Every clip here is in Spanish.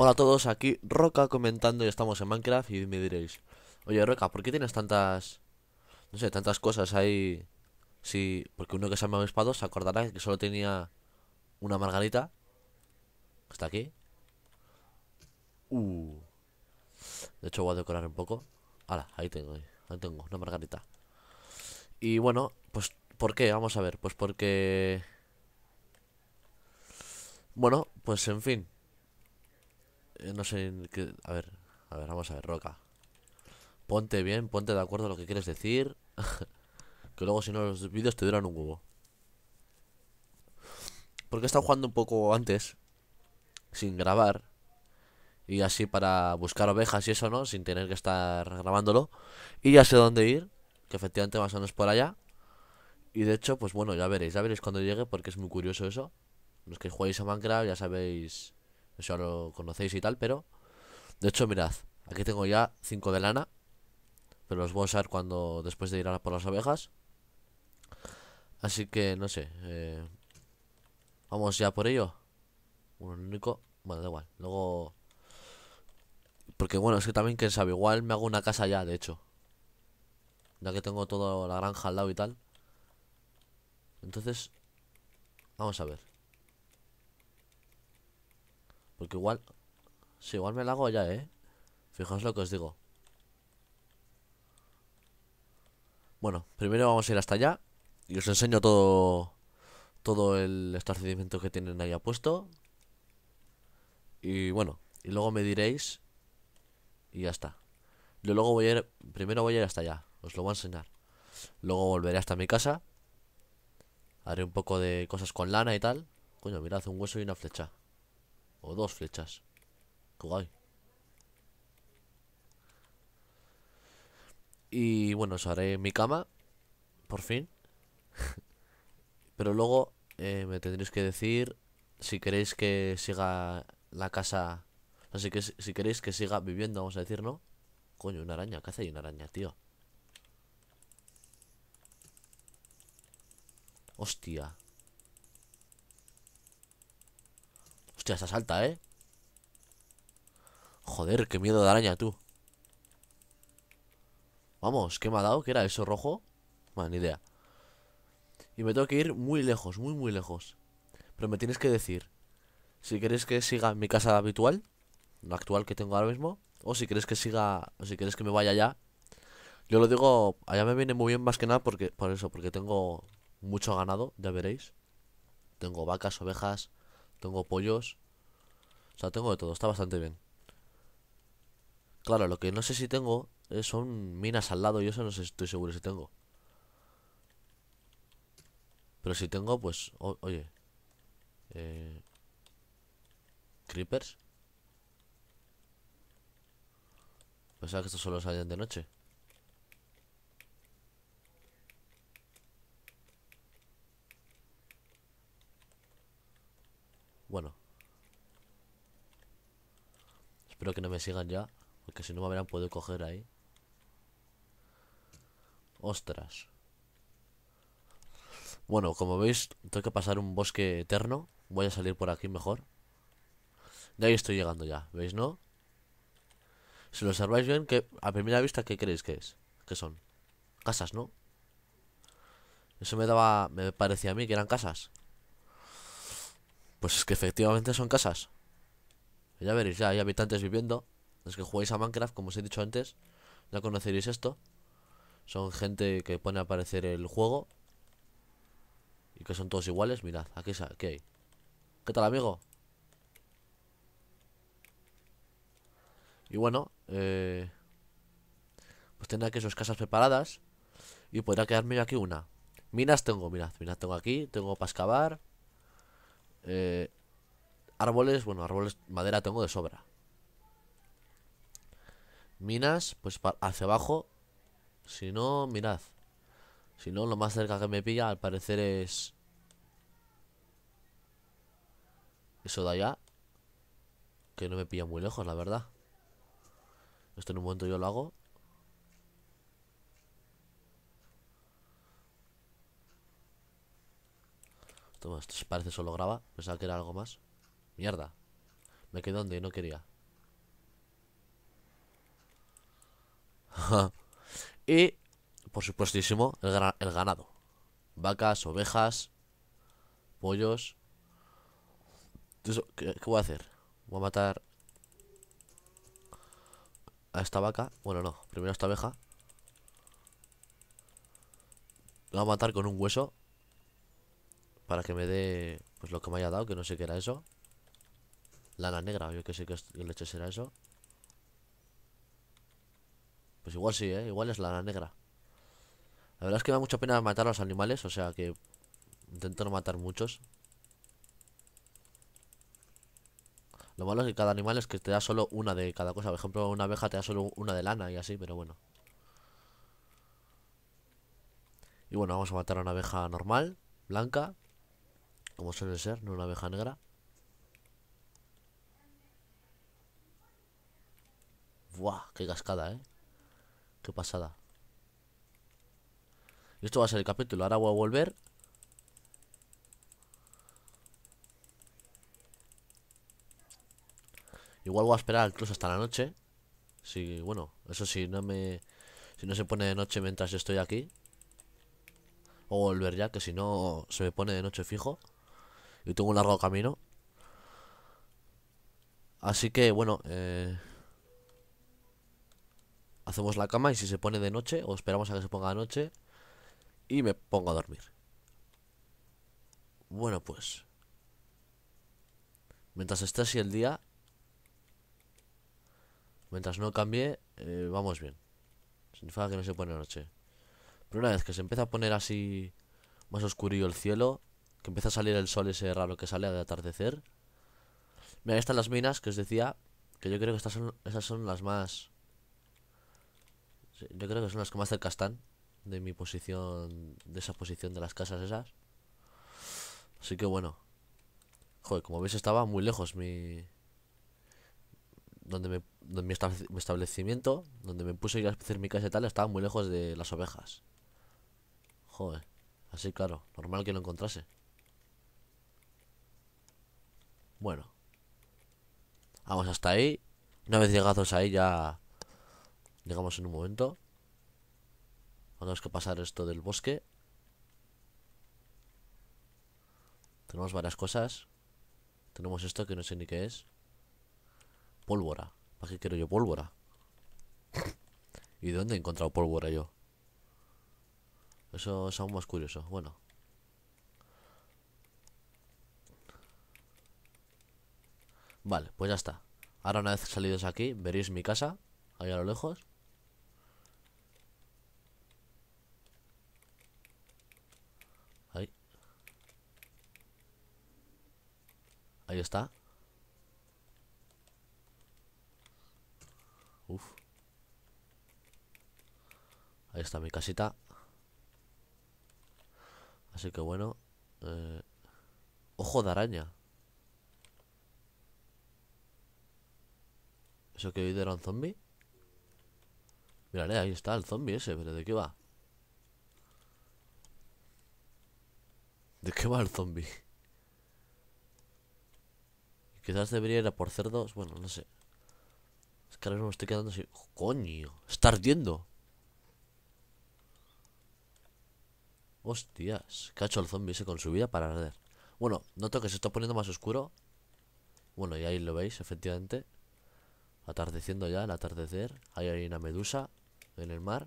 Hola a todos, aquí Roca comentando y estamos en Minecraft y me diréis: oye Roca, ¿por qué tienes tantas, no sé, tantas cosas ahí? Sí, porque uno que se llama Espado se acordará que solo tenía una margarita. Está aquí. De hecho voy a decorar un poco. Hala, ahí tengo, una margarita. Y bueno, pues ¿por qué? Vamos a ver, pues porque... bueno, pues en fin. No sé qué... A ver, vamos a ver, Roca. Ponte bien, ponte de acuerdo a lo que quieres decir. Que luego si no los vídeos te duran un huevo. Porque he estado jugando un poco antes sin grabar, y así para buscar ovejas y eso, ¿no? Sin tener que estar grabándolo. Y ya sé dónde ir, que efectivamente más o menos por allá. Y de hecho, pues bueno, ya veréis cuando llegue, porque es muy curioso eso. Los que jugáis a Minecraft ya sabéis, eso ya lo conocéis y tal, pero... de hecho, mirad, aquí tengo ya 5 de lana, pero los voy a usar cuando... después de ir a por las ovejas. Así que, no sé, vamos ya por ello. Un único... bueno, da igual, luego... porque bueno, es que también, quién sabe, igual me hago una casa ya, de hecho, ya que tengo toda la granja al lado y tal. Entonces, vamos a ver. Porque igual... sí, igual me la hago ya, ¿eh? Fijaos lo que os digo. Bueno, primero vamos a ir hasta allá y os enseño todo el establecimiento que tienen ahí apuesto. Y bueno, y luego me diréis. Y ya está. Yo luego voy a ir... primero voy a ir hasta allá, os lo voy a enseñar. Luego volveré hasta mi casa. Haré un poco de cosas con lana y tal. Coño, mirad, un hueso y una flecha. O 2 flechas. Qué guay. Y bueno, os haré mi cama. Por fin. Pero luego me tendréis que decir si queréis que siga la casa. Así que si queréis que siga viviendo, vamos a decir, ¿no? Coño, una araña. ¿Qué hace ahí una araña, tío? Hostia. Hostia, esa salta, ¿eh? Joder, qué miedo de araña, tú. Vamos, ¿qué me ha dado? ¿Qué era eso, rojo? Bueno, ni idea. Y me tengo que ir muy lejos, muy, muy lejos. Pero me tienes que decir si queréis que siga mi casa habitual, la actual que tengo ahora mismo, o si queréis que siga, o si queréis que me vaya allá. Yo lo digo, allá me viene muy bien más que nada porque, por eso, porque tengo mucho ganado, ya veréis. Tengo vacas, ovejas, tengo pollos. O sea, tengo de todo, está bastante bien. Claro, lo que no sé si tengo son minas al lado, y eso no sé, estoy seguro si tengo. Pero si tengo, pues... oye, ¿creepers? Pensaba que estos solo salían de noche. Bueno, espero que no me sigan ya, porque si no me habrán podido coger ahí. Ostras. Bueno, como veis, tengo que pasar un bosque eterno. Voy a salir por aquí mejor. De ahí estoy llegando ya, ¿veis, no? Si lo observáis bien, que a primera vista, ¿qué creéis que es? ¿Qué son? Casas, ¿no? Eso me parecía a mí que eran casas. Pues es que efectivamente son casas. Ya veréis, ya hay habitantes viviendo. Los que jugáis a Minecraft, como os he dicho antes, ya conoceréis esto. Son gente que pone a aparecer el juego y que son todos iguales. Mirad, aquí hay. ¿Qué tal, amigo? Y bueno, pues tendré aquí sus casas preparadas y podrá quedarme yo aquí una. Minas tengo, mirad, tengo aquí, tengo para excavar. Árboles, bueno, madera tengo de sobra. Minas, pues hacia abajo. Si no, mirad. Si no, lo más cerca que me pilla, al parecer, es eso de allá, que no me pilla muy lejos, la verdad. Esto en un momento yo lo hago. Esto parece solo grava. Pensaba que era algo más. Mierda. Me quedé donde no quería. Y, por supuestísimo, el ganado. Vacas, ovejas, pollos. ¿Qué voy a hacer? Voy a matar a esta vaca. Bueno, no, primero a esta oveja. La voy a matar con un hueso para que me dé pues lo que me haya dado, que no sé qué era eso. Lana negra, yo que sé qué leche será eso. Pues igual sí, ¿eh? Igual es lana negra. La verdad es que me da mucha pena matar a los animales, o sea que intento no matar muchos. Lo malo es que cada animal es que te da solo una de cada cosa. Por ejemplo, una abeja te da solo una de lana y así, pero bueno. Y bueno, vamos a matar a una abeja normal, blanca, como suele ser, no una abeja negra. ¡Buah! ¡Qué cascada, eh! ¡Qué pasada! Y esto va a ser el capítulo. Ahora voy a volver. Igual voy a esperar incluso hasta la noche. Sí, bueno, eso sí, si no se pone de noche mientras yo estoy aquí. O volver ya, que si no se me pone de noche fijo. Y tengo un largo camino. Así que, bueno, hacemos la cama y si se pone de noche, o esperamos a que se ponga de noche, y me pongo a dormir. Bueno, pues mientras esté así el día, mientras no cambie, vamos bien. Significa que no se pone de noche. Pero una vez que se empieza a poner así más oscurillo el cielo, que empieza a salir el sol ese raro que sale al atardecer. Mira, ahí están las minas que os decía, que yo creo que esas son las más... Yo creo que son las que más cerca están de mi posición, de esa posición de las casas esas. Así que bueno. Joder, como veis estaba muy lejos mi... mi establecimiento, donde me puse a hacer mi casa y tal, estaba muy lejos de las ovejas. Joder, así claro, normal que lo encontrase. Bueno, vamos hasta ahí. Una vez llegados ahí ya llegamos en un momento. Tenemos que pasar esto del bosque. Tenemos varias cosas. Tenemos esto que no sé ni qué es. Pólvora. ¿Para qué quiero yo pólvora? ¿Y de dónde he encontrado pólvora yo? Eso es aún más curioso. Bueno. Vale, pues ya está. Ahora una vez salidos aquí, veréis mi casa. Ahí a lo lejos. Ahí. Ahí está. Uf. Ahí está mi casita. Así que bueno, ojo de araña. ¿Eso que he oído era un zombie? Miraré, ahí está el zombie ese. ¿Pero de qué va? ¿De qué va el zombie? Quizás debería ir a por cerdos. Bueno, no sé. Es que ahora mismo estoy quedando así. ¡Coño! ¡Está ardiendo! ¡Hostias! ¿Qué ha hecho el zombie ese con su vida para arder? Bueno, noto que se está poniendo más oscuro. Bueno, y ahí lo veis, efectivamente. Atardeciendo ya, el atardecer. Ahí hay una medusa en el mar.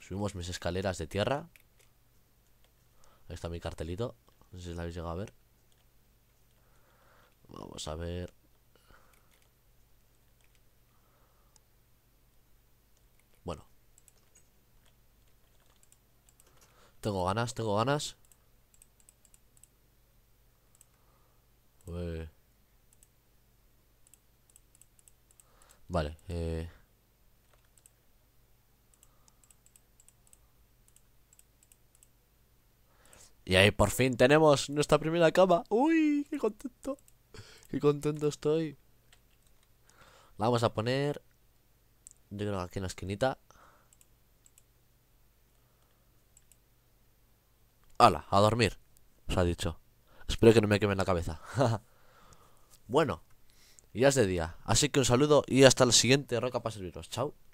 Subimos mis escaleras de tierra. Ahí está mi cartelito. No sé si la habéis llegado a ver. Vamos a ver. Bueno. Tengo ganas, tengo ganas. Vale, Y ahí por fin tenemos nuestra primera cama. ¡Uy! ¡Qué contento! ¡Qué contento estoy! La vamos a poner, yo creo que aquí en la esquinita. ¡Hala! A dormir, os ha dicho. Espero que no me quemen la cabeza. Bueno, ya es de día. Así que un saludo y hasta el siguiente Roca para serviros. Chao.